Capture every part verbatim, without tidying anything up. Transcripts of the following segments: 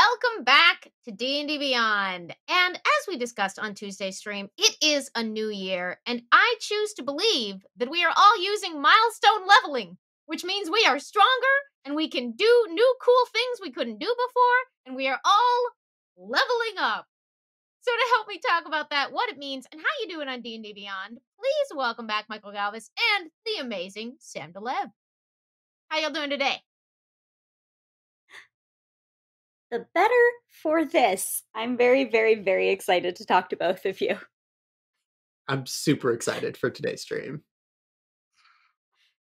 Welcome back to D and D Beyond. And as we discussed on Tuesday's stream, it is a new year, and I choose to believe that we are all using milestone leveling, which means we are stronger and we can do new cool things we couldn't do before, and we are all leveling up. So to help me talk about that, what it means, and how you do it on D and D Beyond, please welcome back Michael Galvis and the amazing Sam de Leve. How y'all doing today? The better for this. I'm very, very, very excited to talk to both of you. I'm super excited for today's stream.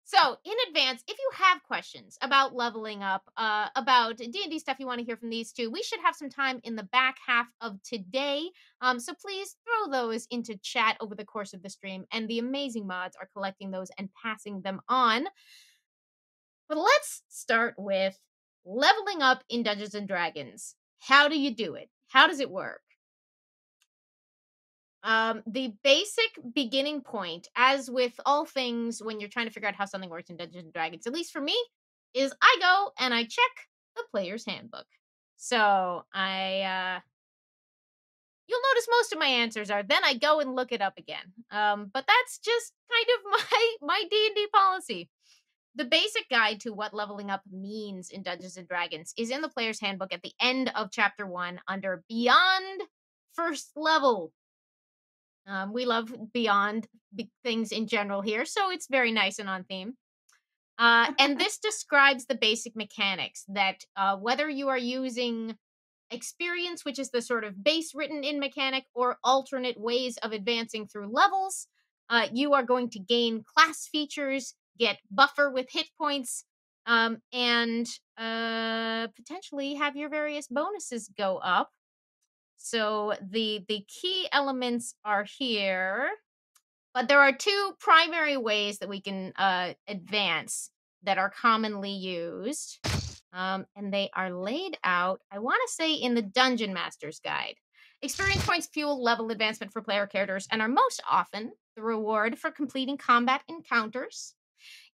So in advance, if you have questions about leveling up, uh, about D and D stuff you want to hear from these two, we should have some time in the back half of today. Um, so please throw those into chat over the course of the stream, and the amazing mods are collecting those and passing them on. But let's start with leveling up in Dungeons and Dragons. How do you do it? How does it work? Um, the basic beginning point, as with all things when you're trying to figure out how something works in Dungeons and Dragons, at least for me, is I go and I check the Player's Handbook. So I, uh, you'll notice most of my answers are, then I go and look it up again. Um, but that's just kind of my, my D and D policy. The basic guide to what leveling up means in Dungeons and Dragons is in the Player's Handbook at the end of Chapter one under Beyond First Level. Um, we love Beyond big things in general here, so it's very nice and on theme. Uh, and this describes the basic mechanics that uh, whether you are using experience, which is the sort of base written in mechanic, or alternate ways of advancing through levels, uh, you are going to gain class features, get buffer with hit points, um, and uh, potentially have your various bonuses go up. So the, the key elements are here, but there are two primary ways that we can uh, advance that are commonly used, um, and they are laid out, I want to say, in the Dungeon Master's Guide. Experience points fuel level advancement for player characters and are most often the reward for completing combat encounters.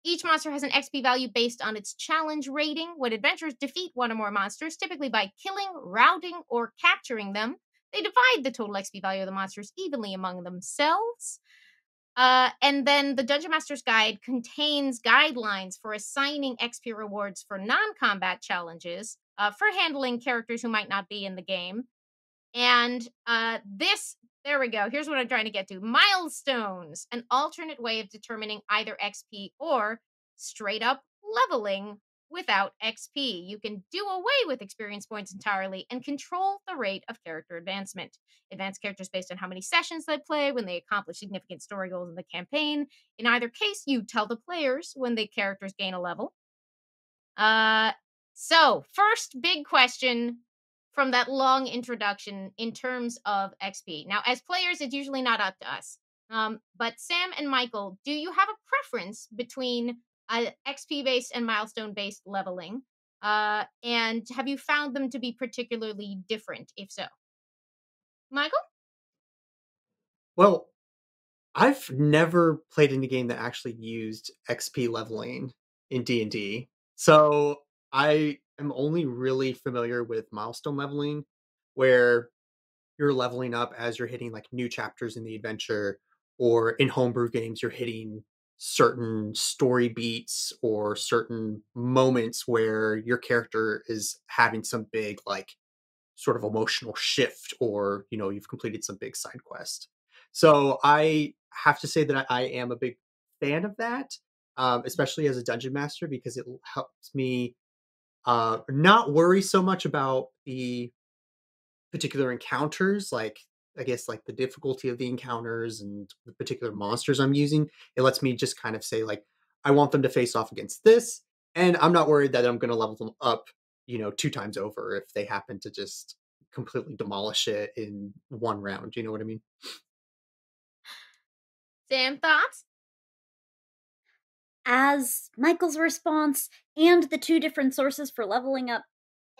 Each monster has an X P value based on its challenge rating. When adventurers defeat one or more monsters, typically by killing, routing, or capturing them, they divide the total X P value of the monsters evenly among themselves. Uh, and then the Dungeon Master's Guide contains guidelines for assigning X P rewards for non-combat challenges, uh, for handling characters who might not be in the game. And uh, this... There we go. Here's what I'm trying to get to. Milestones, an alternate way of determining either X P or straight up leveling without X P. You can do away with experience points entirely and control the rate of character advancement. Advance characters based on how many sessions they play, when they accomplish significant story goals in the campaign. In either case, you tell the players when the characters gain a level. Uh, so, first big question from that long introduction in terms of X P. Now, as players, it's usually not up to us. Um, but Sam and Michael, do you have a preference between uh, X P-based and milestone-based leveling? Uh, and have you found them to be particularly different, if so? Michael? Well, I've never played in a game that actually used X P leveling in D and D. So I... I'm only really familiar with milestone leveling, where you're leveling up as you're hitting like new chapters in the adventure, or in homebrew games, you're hitting certain story beats or certain moments where your character is having some big, like, sort of emotional shift, or, you know, you've completed some big side quest. So I have to say that I am a big fan of that, um, especially as a dungeon master, because it helps me Uh, not worry so much about the particular encounters, like, I guess, like the difficulty of the encounters and the particular monsters I'm using. It lets me just kind of say, like, I want them to face off against this, and I'm not worried that I'm going to level them up, you know, two times over if they happen to just completely demolish it in one round. You know what I mean? Sam, thoughts? As Michael's response and the two different sources for leveling up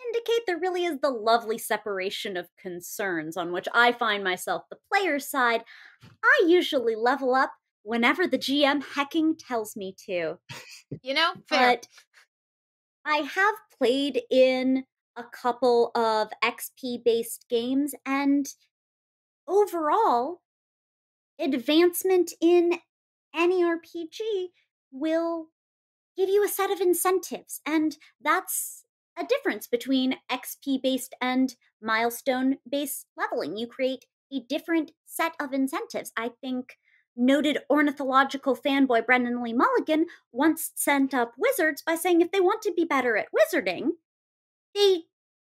indicate, there really is the lovely separation of concerns on which I find myself the player's side. I usually level up whenever the G M hecking tells me to. You know, fair. But I have played in a couple of X P-based games, and overall, advancement in any R P G will give you a set of incentives, and that's a difference between X P-based and milestone-based leveling. You create a different set of incentives. I think noted ornithological fanboy Brendan Lee Mulligan once sent up wizards by saying if they want to be better at wizarding, they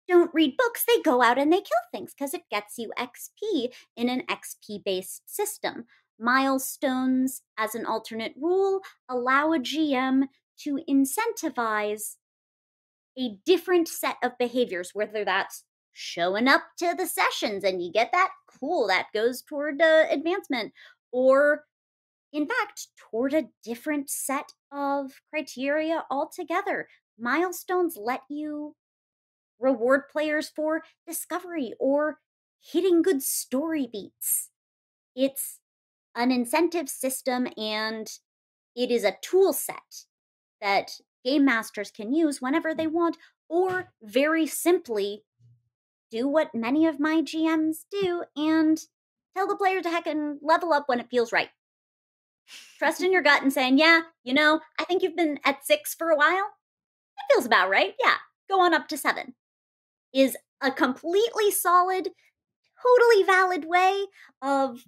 don't read books, they go out and they kill things because it gets you X P in an X P-based system. Milestones, as an alternate rule, allow a G M to incentivize a different set of behaviors, whether that's showing up to the sessions and you get that, cool, that goes toward uh, advancement, or in fact, toward a different set of criteria altogether. Milestones let you reward players for discovery or hitting good story beats. It's an incentive system, and it is a tool set that game masters can use whenever they want, or very simply do what many of my G Ms do and tell the player to heck and level up when it feels right. Trust in your gut and saying, yeah, you know, I think you've been at six for a while. It feels about right. Yeah, go on up to seven. Is a completely solid, totally valid way of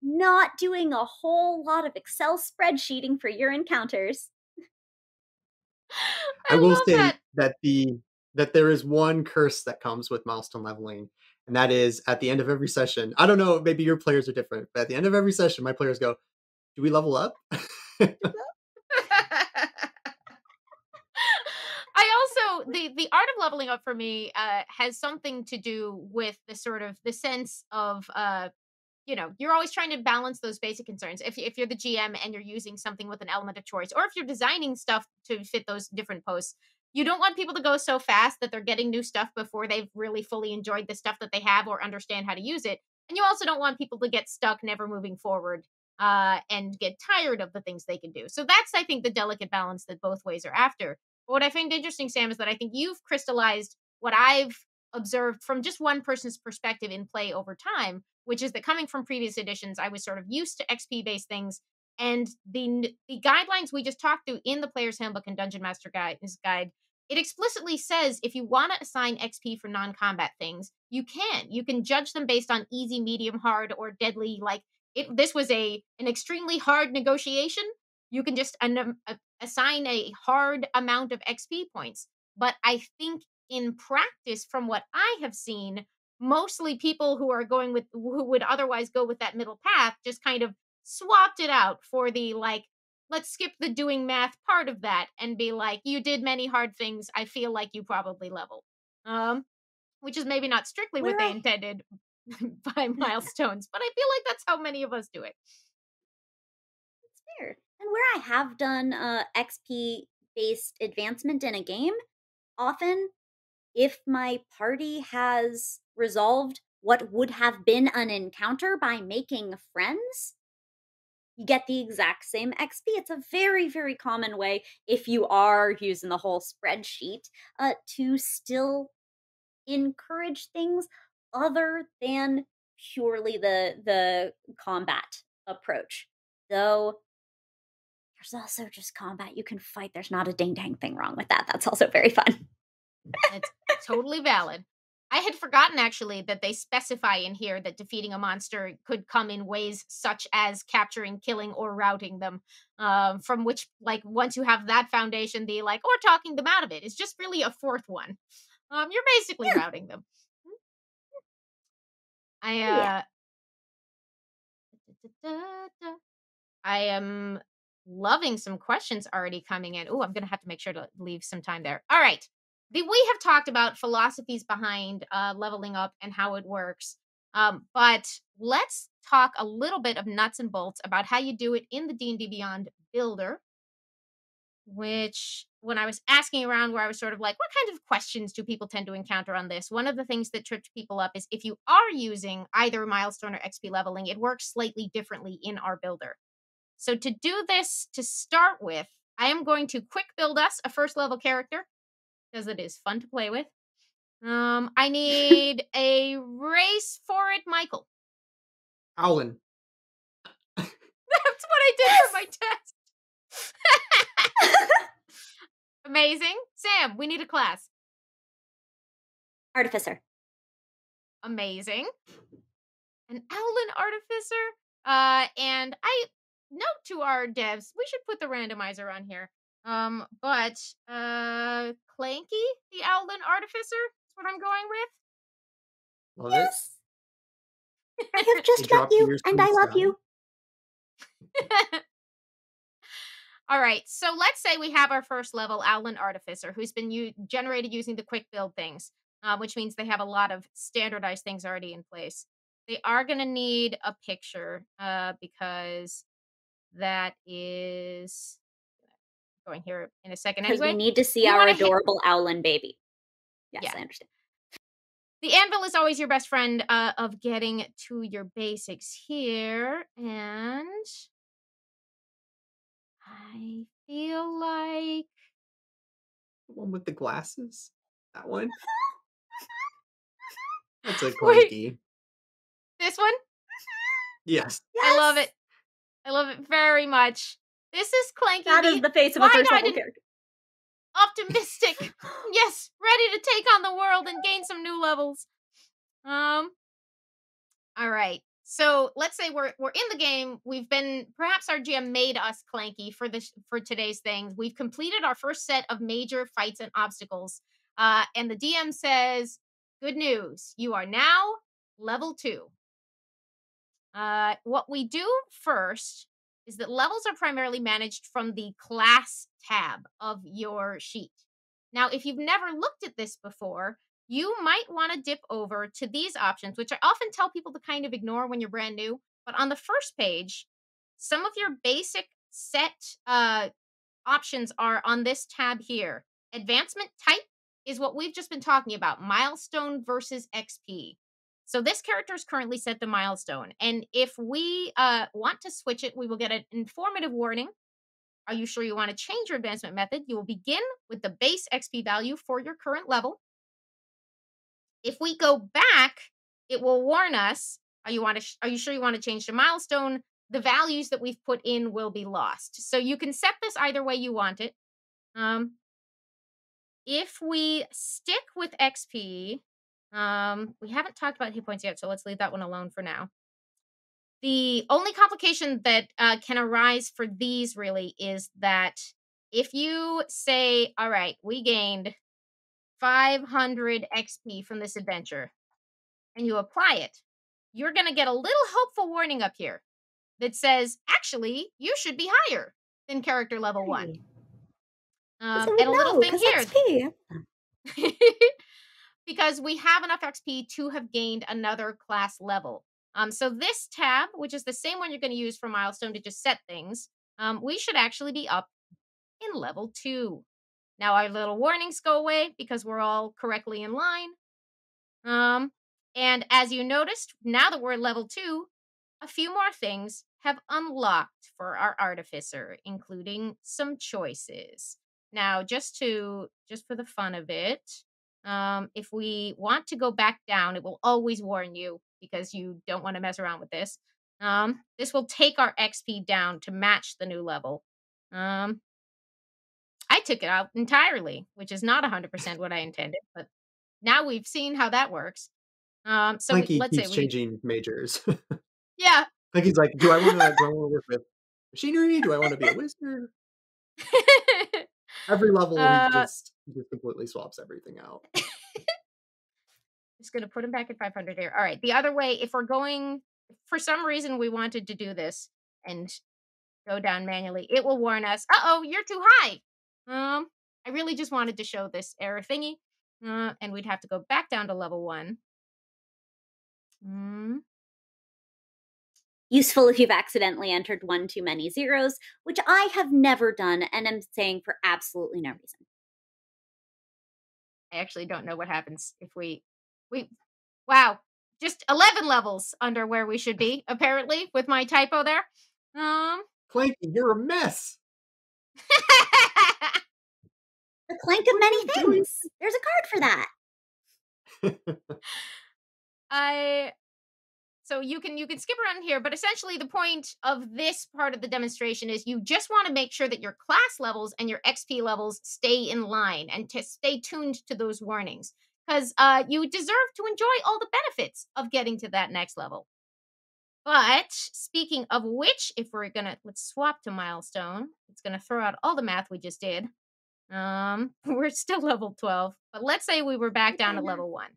not doing a whole lot of Excel spreadsheeting for your encounters. I, I will say that. that the that there is one curse that comes with milestone leveling, and that is at the end of every session. I don't know, maybe your players are different, but at the end of every session, my players go, "Do we level up?" I also, the, the art of leveling up for me uh, has something to do with the sort of the sense of, uh, you know, you're always trying to balance those basic concerns. If, if you're the G M and you're using something with an element of choice, or if you're designing stuff to fit those different posts, you don't want people to go so fast that they're getting new stuff before they've really fully enjoyed the stuff that they have or understand how to use it. And you also don't want people to get stuck, never moving forward, uh, and get tired of the things they can do. So that's, I think, the delicate balance that both ways are after. But what I find interesting, Sam, is that I think you've crystallized what I've observed from just one person's perspective in play over time, which is that coming from previous editions, I was sort of used to X P-based things, and the the guidelines we just talked through in the Player's Handbook and Dungeon Master Guide, Guide, it explicitly says if you want to assign X P for non-combat things, you can. You can judge them based on easy, medium, hard, or deadly. Like, it, this was a an extremely hard negotiation. You can just an, a, assign a hard amount of X P points. But I think in practice, from what I have seen, mostly people who are going with, who would otherwise go with that middle path, just kind of swapped it out for the, like, let's skip the doing math part of that and be like, you did many hard things, I feel like you probably level. Um, which is maybe not strictly Where what I... they intended by milestones, but I feel like that's how many of us do it. It's fair. And where I have done uh, X P-based advancement in a game, often if my party has resolved what would have been an encounter by making friends, you get the exact same X P. It's a very, very common way, if you are using the whole spreadsheet, uh, to still encourage things other than purely the, the combat approach. Though there's also just combat. You can fight. There's not a ding-dang thing wrong with that. That's also very fun. It's totally valid. I had forgotten, actually, that they specify in here that defeating a monster could come in ways such as capturing, killing, or routing them. Um, from which, like, once you have that foundation, the, like, or talking them out of it is just really a fourth one. Um, you're basically yeah. routing them. I, uh... Yeah. Da, da, da, da. I am... Um, loving some questions already coming in. Oh, I'm going to have to make sure to leave some time there. All right. The, we have talked about philosophies behind uh, leveling up and how it works. Um, but let's talk a little bit of nuts and bolts about how you do it in the D and D Beyond Builder, which when I was asking around where I was sort of like, what kind of questions do people tend to encounter on this? One of the things that tripped people up is if you are using either milestone or X P leveling, it works slightly differently in our builder. So to do this, to start with, I am going to quick build us a first level character because it is fun to play with. Um, I need a race for it, Michael. Owlin. That's what I did for my test. Amazing. Sam, we need a class. Artificer. Amazing. An Owlin Artificer. Uh, and I note to our devs, we should put the randomizer on here. Um, but uh, Clanky, the Owlin Artificer, is what I'm going with. Love yes. It. I have just got you, and I love down. You. All right, so let's say we have our first level Owlin Artificer, who's been u- generated using the quick build things, uh, which means they have a lot of standardized things already in place. They are going to need a picture uh, because that is... going here in a second anyway. We need to see you our adorable ha- Owlin baby. Yes, yeah. I understand. The anvil is always your best friend uh, of getting to your basics here. And I feel like... The one with the glasses? That one? That's a quirky. This one? Yes. yes. I love it. I love it very much. This is Clanky. That is the face of a first level character. Optimistic. Yes, ready to take on the world and gain some new levels. Um. All right. So let's say we're we're in the game. We've been perhaps our G M made us Clanky for this for today's thing. We've completed our first set of major fights and obstacles. Uh, and the D M says, "Good news. You are now level two." Uh, what we do first is that levels are primarily managed from the class tab of your sheet. Now, if you've never looked at this before, you might want to dip over to these options, which I often tell people to kind of ignore when you're brand new. But on the first page, some of your basic set uh, options are on this tab here. Advancement type is what we've just been talking about, milestone versus X P. So this character is currently set to milestone. And if we uh, want to switch it, we will get an informative warning. Are you sure you want to change your advancement method? You will begin with the base X P value for your current level. If we go back, it will warn us. Are you want to? Sh- are you sure you want to change to milestone? The values that we've put in will be lost. So you can set this either way you want it. Um, if we stick with X P... Um, we haven't talked about hit points yet, so let's leave that one alone for now. The only complication that uh, can arise for these really is that if you say, all right, we gained five hundred X P from this adventure, and you apply it, you're going to get a little hopeful warning up here that says, actually, you should be higher than character level one. Um, and a little thing here. Because we have enough X P to have gained another class level. Um, so this tab, which is the same one you're going to use for milestone to just set things, um, we should actually be up in level two. Now our little warnings go away because we're all correctly in line. Um, and as you noticed, now that we're level two, a few more things have unlocked for our Artificer, including some choices. Now, just to just for the fun of it, Um, if we want to go back down, it will always warn you because you don't want to mess around with this. Um, this will take our X P down to match the new level. Um, I took it out entirely, which is not one hundred percent what I intended, but now we've seen how that works. Um, so we, let's keeps say we changing majors. Yeah. Like he's like, do I want to work with machinery? Do I want to be a wizard? Every level uh, he just, he just completely swaps everything out. Just going to put him back at five hundred here. All right. The other way, if we're going, for some reason we wanted to do this and go down manually, it will warn us, uh-oh, you're too high. Um, I really just wanted to show this error thingy. Uh, and we'd have to go back down to level one. Mm. Useful if you've accidentally entered one too many zeros, which I have never done and am saying for absolutely no reason. I actually don't know what happens if we... we, wow, just eleven levels under where we should be, apparently, with my typo there. Um, Clanky, you're a mess! The clank of many things! There's a card for that! I so you can you can skip around here, but essentially the point of this part of the demonstration is you just want to make sure that your class levels and your X P levels stay in line and to stay tuned to those warnings, because uh, you deserve to enjoy all the benefits of getting to that next level. But speaking of which, if we're gonna let's swap to milestone, it's gonna throw out all the math we just did. Um, we're still level twelve, but let's say we were back down to level one.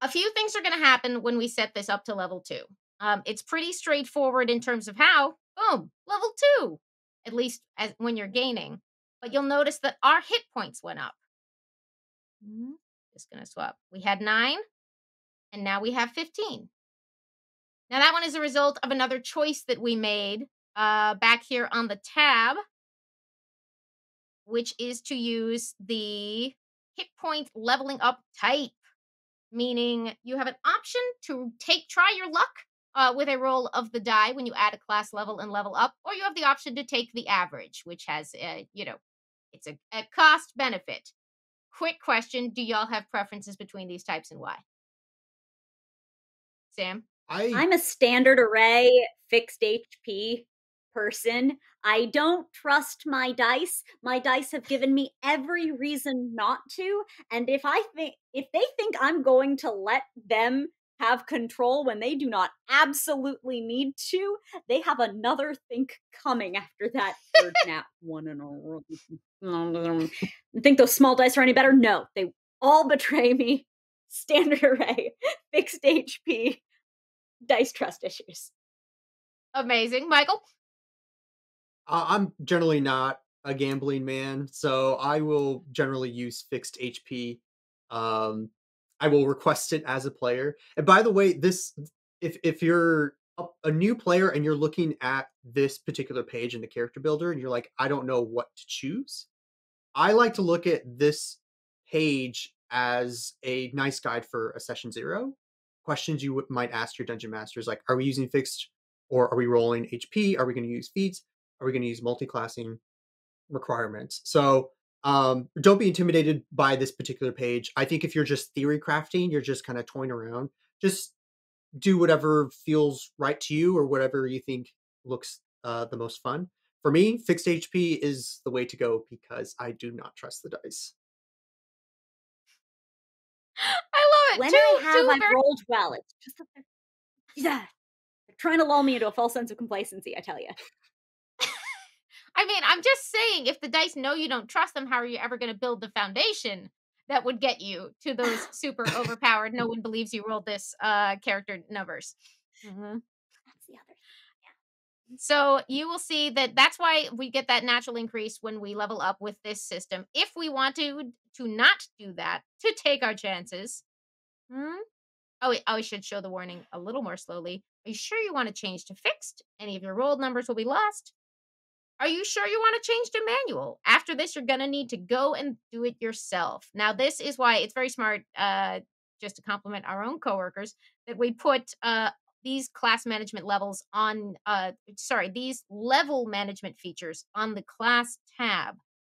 A few things are going to happen when we set this up to level two. Um, it's pretty straightforward in terms of how, boom, level two, at least as when you're gaining. But you'll notice that our hit points went up. Just going to swap. We had nine, and now we have fifteen. Now that one is a result of another choice that we made uh, back here on the tab, which is to use the hit point leveling up type, meaning you have an option to take try your luck uh, with a roll of the die when you add a class level and level up, or you have the option to take the average, which has, a, you know, it's a, a cost benefit. Quick question, do y'all have preferences between these types and why? Sam? I... I'm a standard array, fixed H P person. I don't trust my dice. My dice have given me every reason not to. And if I think if they think I'm going to let them have control when they do not absolutely need to, they have another think coming after that third nat one in a row. Think those small dice are any better? No, they all betray me. Standard array, fixed H P, dice trust issues. Amazing. Michael? I'm generally not a gambling man, so I will generally use fixed H P. Um, I will request it as a player. And by the way, this if if you're a, a new player and you're looking at this particular page in the character builder and you're like, I don't know what to choose, I like to look at this page as a nice guide for a session zero. Questions you might ask your dungeon masters, like, are we using fixed or are we rolling H P? Are we going to use feats? Are we going to use multi-classing requirements? So um, don't be intimidated by this particular page. I think if you're just theory crafting, you're just kind of toying around, just do whatever feels right to you or whatever you think looks uh, the most fun. For me, fixed H P is the way to go because I do not trust the dice. I love it. When two, I have, I've very... rolled well. It's just a... yeah. They're trying to lull me into a false sense of complacency, I tell you. I mean, I'm just saying, if the dice know you don't trust them, how are you ever going to build the foundation that would get you to those super overpowered, no one believes you rolled this uh, character numbers? Mm-hmm. That's the other thing. Yeah. So you will see that that's why we get that natural increase when we level up with this system. If we want to, to not do that, to take our chances. Hmm? Oh, wait, oh, I should show the warning a little more slowly. Are you sure you want to change to fixed? Any of your rolled numbers will be lost. Are you sure you want to change to manual? After this, you're going to need to go and do it yourself. Now, this is why it's very smart, uh, just to compliment our own coworkers, that we put uh, these class management levels on, uh, sorry, these level management features on the class tab.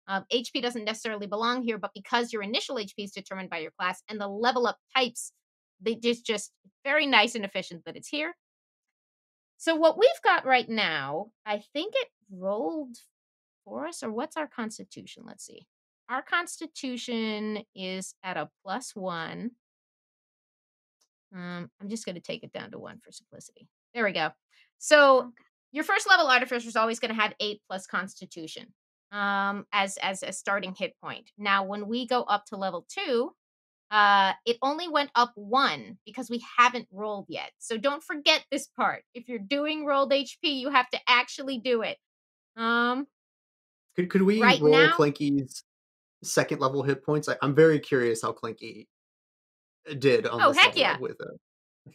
Um, H P doesn't necessarily belong here, but because your initial H P is determined by your class and the level up types, they just, just very nice and efficient that it's here. So what we've got right now, I think it rolled for us, or what's our constitution? Let's see. Our constitution is at a plus one. Um, I'm just going to take it down to one for simplicity. There we go. So your first level artificer is always going to have eight plus constitution um, as, as a starting hit point. Now, when we go up to level two, Uh, it only went up one because we haven't rolled yet. So don't forget this part. If you're doing rolled H P, you have to actually do it. Um, could could we right roll now, Clanky's second level hit points? I, I'm very curious how Clanky did on oh, this heck level yeah. with it.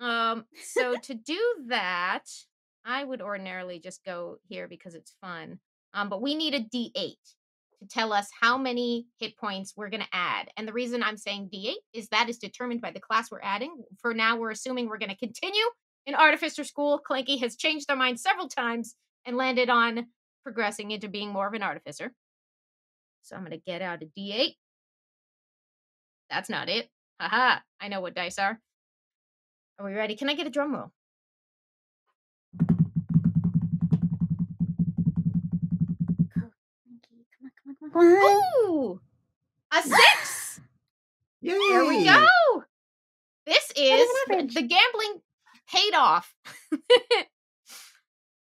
Um, so to do that, I would ordinarily just go here because it's fun. Um, but we need a D eight. To tell us how many hit points we're going to add. And the reason I'm saying D eight is that is determined by the class we're adding. For now, we're assuming we're going to continue in Artificer School. Clanky has changed their mind several times and landed on progressing into being more of an Artificer. So I'm going to get out a D eight. That's not it. Haha, I know what dice are. Are we ready? Can I get a drum roll? Ooh! A six! Yay. Here we go! This is the gambling paid off.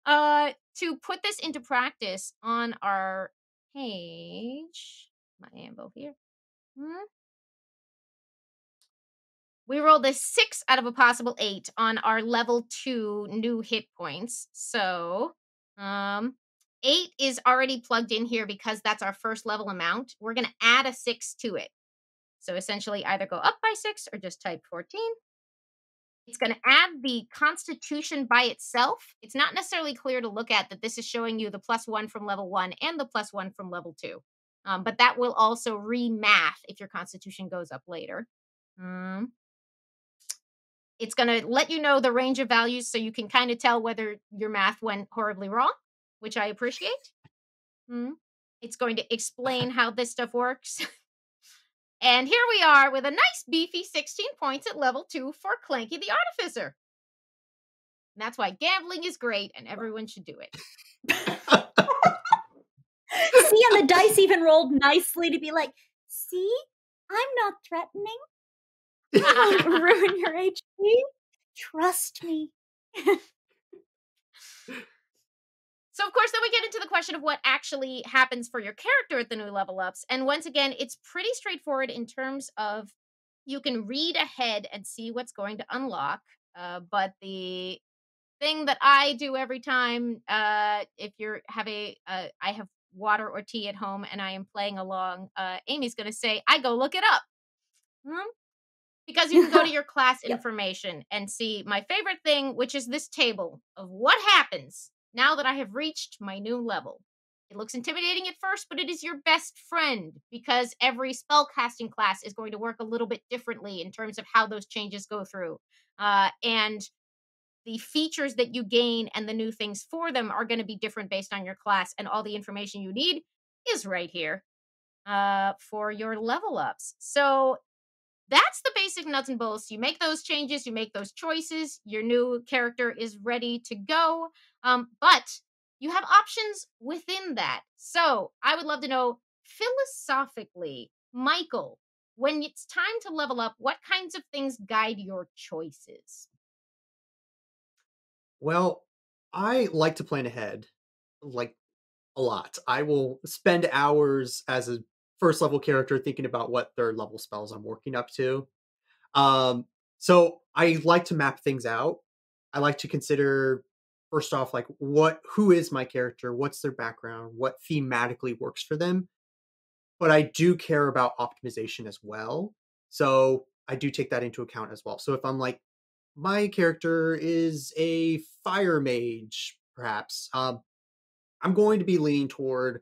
uh, to put this into practice on our page, my ambo here. Hmm? We rolled a six out of a possible eight on our level two new hit points. So, um, eight is already plugged in here because that's our first level amount. We're going to add a six to it. So essentially either go up by six or just type fourteen. It's going to add the constitution by itself. It's not necessarily clear to look at that this is showing you the plus one from level one and the plus one from level two. Um, but that will also remath if your constitution goes up later. Um, it's going to let you know the range of values so you can kind of tell whether your math went horribly wrong, which I appreciate. Mm. It's going to explain how this stuff works. And here we are with a nice beefy sixteen points at level two for Clanky the Artificer. And that's why gambling is great and everyone should do it. See, and the dice even rolled nicely to be like, see, I'm not threatening. You won't ruin your H P. Trust me. So, of course, then we get into the question of what actually happens for your character at the new level ups. And once again, it's pretty straightforward in terms of you can read ahead and see what's going to unlock. Uh, but the thing that I do every time, uh, if you're have a, uh, I have water or tea at home and I am playing along, uh, Amy's going to say, I go look it up. Hmm? Because you can go to your class yep. information and see my favorite thing, which is this table of what happens now that I have reached my new level. It looks intimidating at first, but it is your best friend because every spellcasting class is going to work a little bit differently in terms of how those changes go through. Uh, and the features that you gain and the new things for them are going to be different based on your class, and all the information you need is right here uh, for your level ups. So that's the basic nuts and bolts. You make those changes, you make those choices, your new character is ready to go. Um, but you have options within that. So I would love to know, philosophically, Michael, when it's time to level up, what kinds of things guide your choices? Well, I like to plan ahead, like a lot. I will spend hours as a first level character thinking about what third level spells I'm working up to. Um, so I like to map things out. I like to consider, first off, like what, who is my character? What's their background? What thematically works for them? But I do care about optimization as well. So I do take that into account as well. So if I'm like, my character is a fire mage, perhaps, um, I'm going to be leaning toward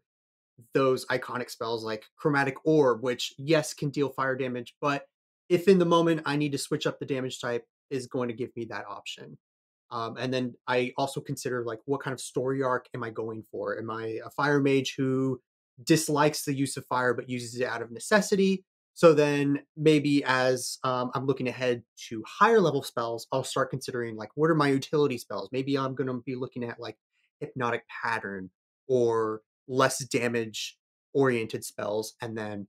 those iconic spells like Chromatic Orb, which yes, can deal fire damage, but if in the moment I need to switch up the damage type, is going to give me that option. Um, and then I also consider like what kind of story arc am I going for? Am I a fire mage who dislikes the use of fire but uses it out of necessity? So then maybe as um, I'm looking ahead to higher level spells, I'll start considering like what are my utility spells? Maybe I'm going to be looking at like Hypnotic Pattern or less damage oriented spells, and then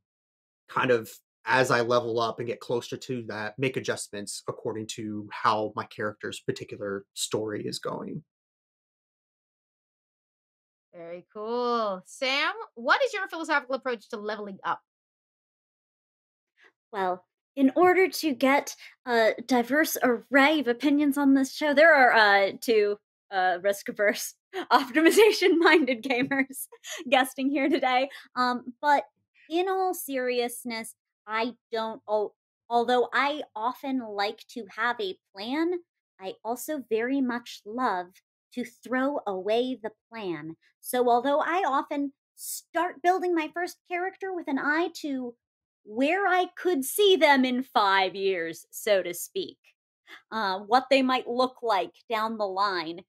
kind of as I level up and get closer to that, make adjustments according to how my character's particular story is going. Very cool. Sam, what is your philosophical approach to leveling up? Well, in order to get a diverse array of opinions on this show, there are uh, two uh, risk-averse, optimization-minded gamers guesting here today. Um, but in all seriousness, I don't, although I often like to have a plan, I also very much love to throw away the plan. So although I often start building my first character with an eye to where I could see them in five years, so to speak, uh, what they might look like down the line,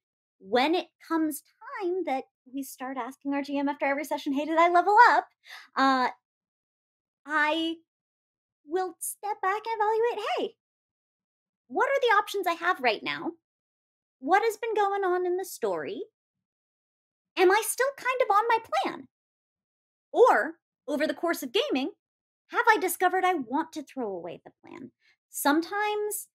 when it comes time that we start asking our G M after every session, hey, did I level up? Uh, I... will step back and evaluate, hey, what are the options I have right now? What has been going on in the story? Am I still kind of on my plan? Or, over the course of gaming, have I discovered I want to throw away the plan? Sometimes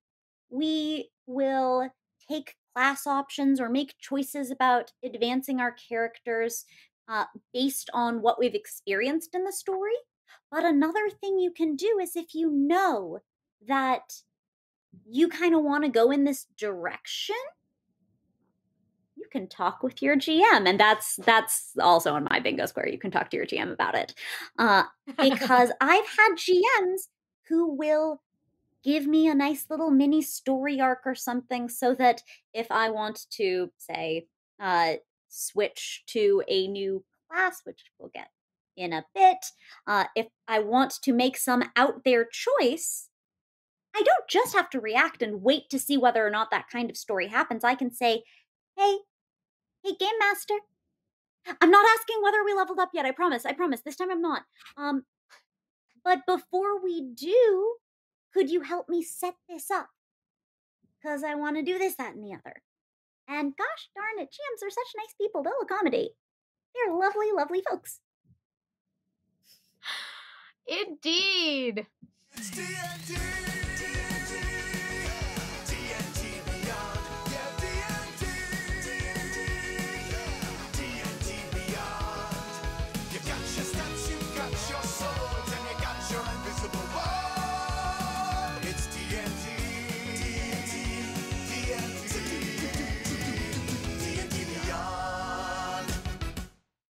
we will take class options or make choices about advancing our characters uh, based on what we've experienced in the story. But another thing you can do is if you know that you kind of want to go in this direction, you can talk with your G M. And that's that's also on my bingo square. You can talk to your G M about it. Uh, because I've had G Ms who will give me a nice little mini story arc or something so that if I want to, say, uh, switch to a new class, which we'll get in a bit, uh, if I want to make some out there choice, I don't just have to react and wait to see whether or not that kind of story happens. I can say, hey, hey, Game Master, I'm not asking whether we leveled up yet. I promise. I promise. This time I'm not. Um, but before we do, could you help me set this up? Because I want to do this, that, and the other. And gosh darn it, G Ms are such nice people. They'll accommodate. They're lovely, lovely folks. Indeed. It's D and D.